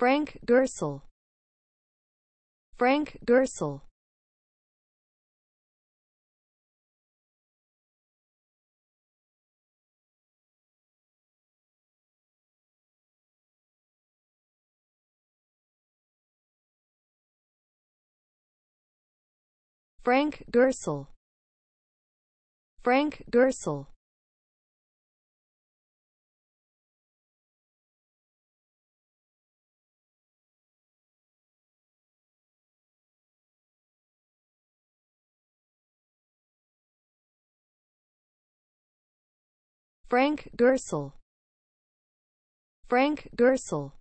Frank Gersel Frank Gersel Frank Gersel